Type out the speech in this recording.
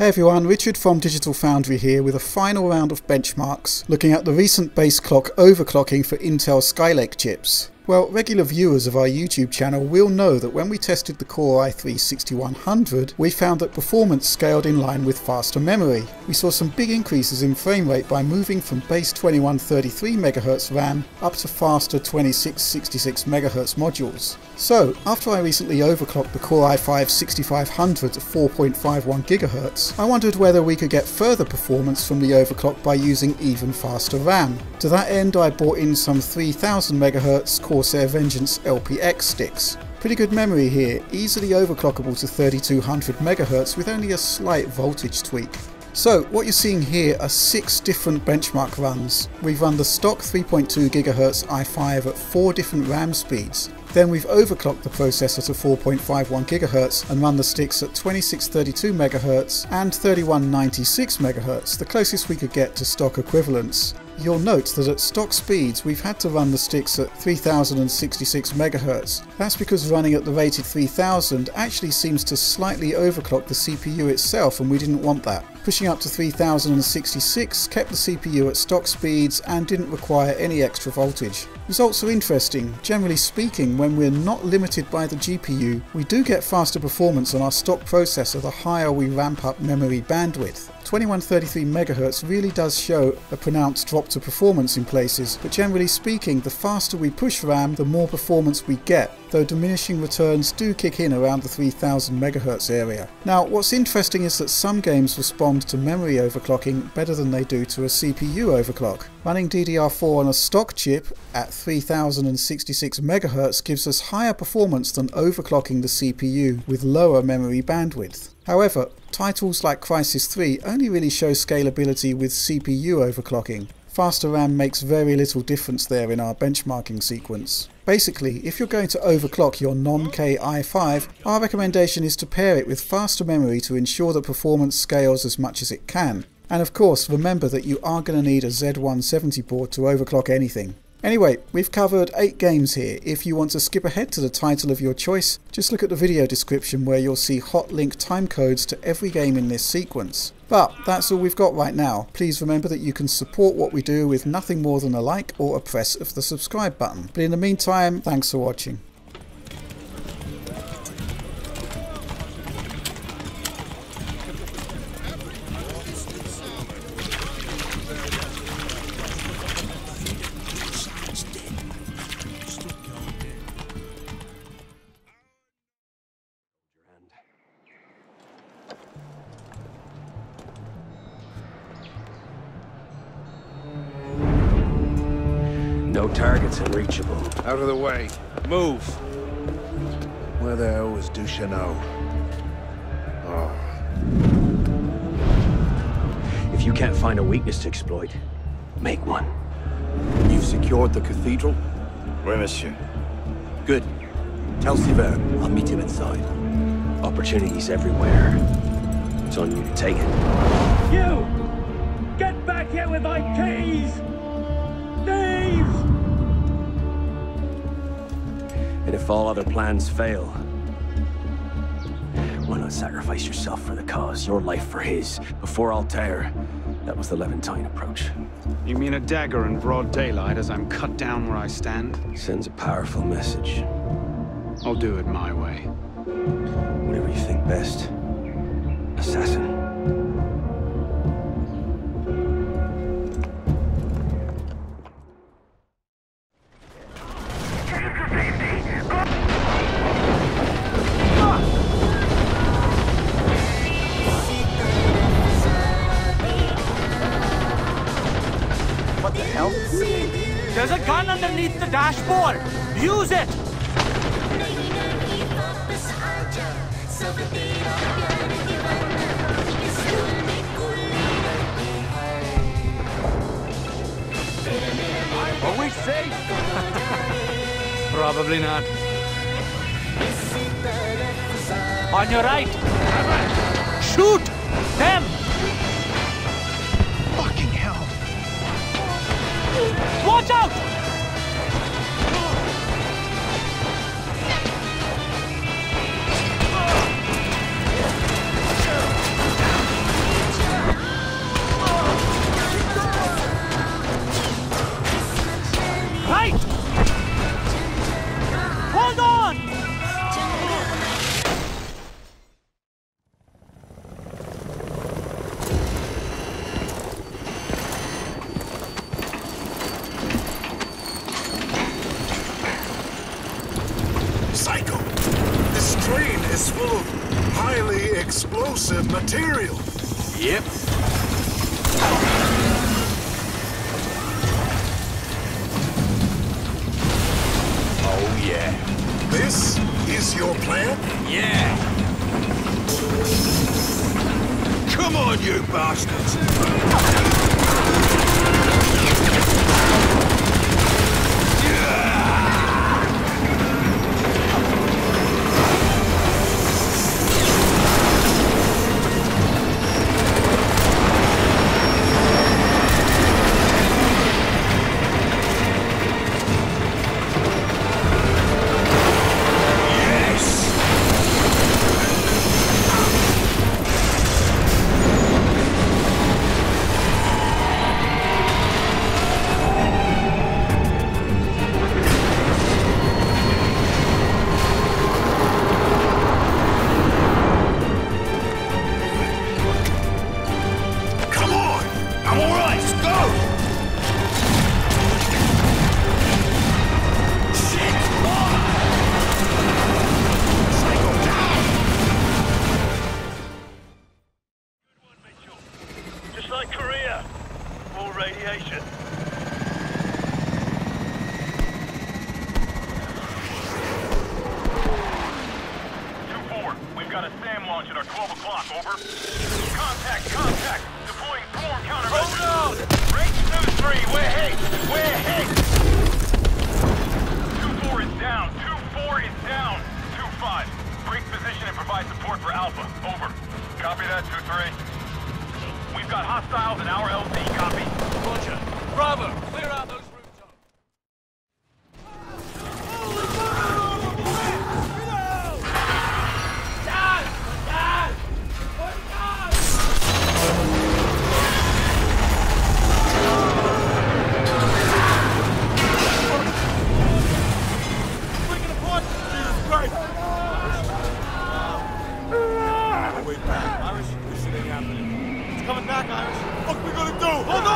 Hey everyone, Richard from Digital Foundry here with a final round of benchmarks looking at the recent base clock overclocking for Intel Skylake chips. Well, regular viewers of our YouTube channel will know that when we tested the Core i5-6500, we found that performance scaled in line with faster memory. We saw some big increases in frame rate by moving from base 2133 MHz RAM up to faster 2666 MHz modules. So, after I recently overclocked the Core i5-6500 to 4.51 GHz, I wondered whether we could get further performance from the overclock by using even faster RAM. To that end, I bought in some 3000 MHz Corsair Vengeance LPX sticks. Pretty good memory here, easily overclockable to 3200 MHz with only a slight voltage tweak. So what you're seeing here are 6 different benchmark runs. We've run the stock 3.2 GHz i5 at 4 different RAM speeds. Then we've overclocked the processor to 4.51 GHz and run the sticks at 2632 MHz and 3196 MHz, the closest we could get to stock equivalents. You'll note that at stock speeds we've had to run the sticks at 3066 MHz. That's because running at the rated 3000 actually seems to slightly overclock the CPU itself, and we didn't want that. Pushing up to 3066 kept the CPU at stock speeds and didn't require any extra voltage. Results are interesting. Generally speaking, when we're not limited by the GPU, we do get faster performance on our stock processor the higher we ramp up memory bandwidth. 2133 MHz really does show a pronounced drop to performance in places, but generally speaking, the faster we push RAM, the more performance we get, though diminishing returns do kick in around the 3000 MHz area. Now, what's interesting is that some games respond to memory overclocking better than they do to a CPU overclock. Running DDR4 on a stock chip at 3066 MHz gives us higher performance than overclocking the CPU with lower memory bandwidth. However, titles like Crysis 3 only really show scalability with CPU overclocking. Faster RAM makes very little difference there in our benchmarking sequence. Basically, if you're going to overclock your non-K i5, our recommendation is to pair it with faster memory to ensure that performance scales as much as it can. And of course, remember that you are going to need a Z170 board to overclock anything. Anyway, we've covered 8 games here. If you want to skip ahead to the title of your choice, just look at the video description where you'll see hot link timecodes to every game in this sequence. But that's all we've got right now. Please remember that you can support what we do with nothing more than a like or a press of the subscribe button. But in the meantime, thanks for watching. No targets unreachable. Out of the way. Move. Where the hell was Duchenneau? Oh. If you can't find a weakness to exploit, make one. You've secured the cathedral? Oui, monsieur. Good. Tell Sivert I'll meet him inside. Opportunity's everywhere. It's on you to take it. You! Get back here with my keys! And if all other plans fail, why not sacrifice yourself for the cause, your life for his? Before Altair, that was the Levantine approach. You mean a dagger in broad daylight as I'm cut down where I stand? Sends a powerful message. I'll do it my way. Whatever you think best, assassin. There's a gun underneath the dashboard! Use it! Are we safe? Probably not. On your right! Shoot! Them! Watch out! cycle. This train is full of highly explosive material. Yep. Oh, yeah. This is your plan? Yeah. Come on, you bastards. Back. Irish, this shit ain't happening. It's coming back, Irish. What the fuck we gonna do? Hold on!